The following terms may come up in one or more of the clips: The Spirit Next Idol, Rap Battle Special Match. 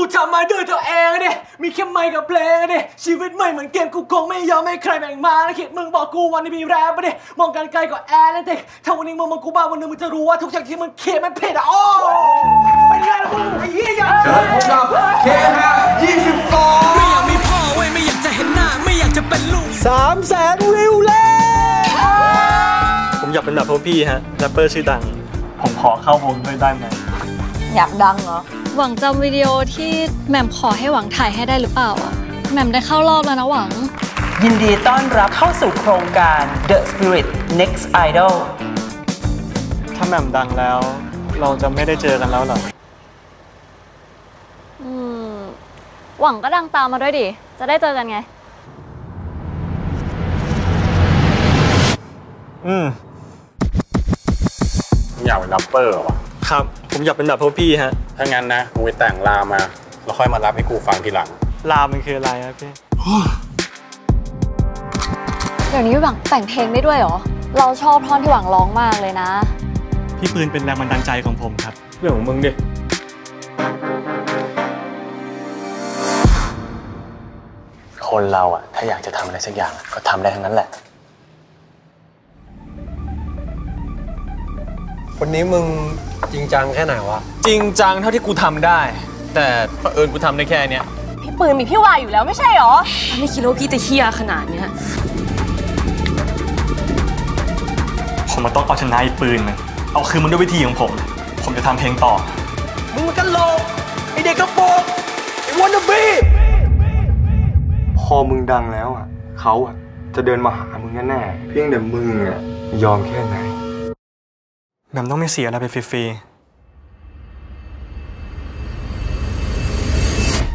กูทำมาด้วยตัวเองเนี่ยมีแค่ไมค์กับเพลงเนี่ยชีวิตไม่เหมือนเกมกูคงไม่ยอมให้ใครแบ่งมานะคิดมึงบอกกูวันนี้มีแรปปะเนี่ยมองกันไกลกว่าแอร์แลนติกถ้าวันนี้มึงมองกูบ้าวันนึงมึงจะรู้ว่าทุกอย่างที่มึงเขียนมันผิดอ่ะโอ้เป็นไงล่ะมึงไอ้เหี้ยเจอผมครับเคฮะ22ไม่อยากมีพ่อเว้ยไม่อยากจะเห็นหน้าไม่อยากจะเป็นลูก300,000วิวแล้วผมอยากเป็นแบบพวกพี่ฮะแรปเปอร์ชื่อดังผมขอเข้าวงด้วยได้ไหมอยากดังเหรอหวังจำวิดีโอที่แหม่มขอให้หวังถ่ายให้ได้หรือเปล่าแหม่มได้เข้ารอบแล้วนะหวังยินดีต้อนรับเข้าสู่โครงการ The Spirit Next Idol ถ้าแหม่มดังแล้วเราจะไม่ได้เจอกันแล้วหรอหวังก็ดังตามมาด้วยดิจะได้เจอกันไงอยากเป็นแรปเปอร์เหรอครับผมอยากเป็นแบบพวกพี่ฮะถ้างั้นนะมึงไปแต่งลามาแล้วค่อยมารับให้กูฟังทีหลังลามันคืออะไรครับพี่เดี๋ยวนี้หวังแต่งเพลงได้ด้วยเหรอเราชอบท่อนที่หวังร้องมากเลยนะพี่ปืนเป็นแรงบันดาลใจของผมครับเรื่องของมึงดิคนเราอะถ้าอยากจะทำอะไรสักอย่างก็ทำได้ทั้งนั้นแหละวันนี้มึงจริงจังแค่ไหนวะจริงจังเท่าที่กูทำได้แต่เผอิญกูทำได้แค่เนี้ยพี่ปืนมีพี่วายอยู่แล้วไม่ใช่หรอไม่คิดว่าพี่จะเฮี้ยขนาดเนี้ยผมมาต้องเอาชนะไอ้ปืนมันเอาคืนมันด้วยวิธีของผมจะทำเพลงต่อมึงมันกันโลกไอเด็กกระโปรงไอวอนเดอร์บีพอมึงดังแล้วอ่ะเขาอ่ะจะเดินมาหามึงแน่ๆเพียงแต่มึงอ่ะยอมแค่ไหนแหม่มต้องไม่เสียอะไรไปฟรีๆ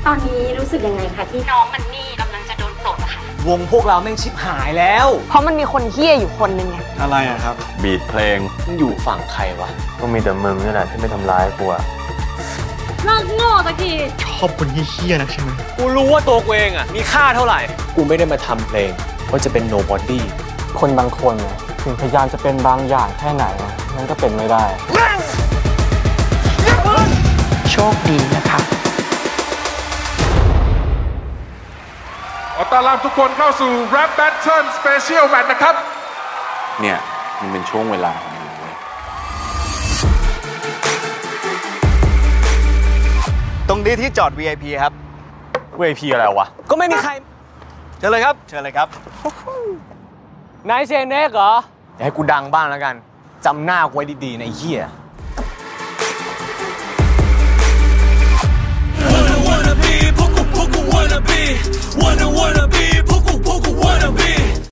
ตอนนี้รู้สึกยังไงคะที่น้องมันนี่กำลังจะโดนปลดค่ะวงพวกเราแม่งชิบหายแล้วเพราะมันมีคนเฮี้ยอยู่คนนึงไงอะไรอะครับบีทเพลงอยู่ฝั่งใครวะก็มีแต่มึงนี่แหละที่ไม่ทำร้ายกูอะเลิกโง่ตะกี้ชอบคนเฮี้ยๆนะใช่ไหมกูรู้ว่าตัวกูเองอะมีค่าเท่าไหร่กูไม่ได้มาทำเพลงก็จะเป็นโนบอดี้คนบางคนถึงพยายามจะเป็นบางอย่างแค่ไหนมันก็เป็นไม่ได้โชคดีนะครับขอต้อนรับทุกคนเข้าสู่ Rap Battle Special Match นะครับเนี่ยมันเป็นช่วงเวลาของมันเลยตรงนี้ที่จอด VIP ครับ VIP อะไรวะก็ไม่มีใครเชิญเลยครับเชิญเลยครับนายเซนเน็กเหรอให้กูดังบ้างแล้วกันจำหน้าไว้ดีๆนะไอ้เหี้ย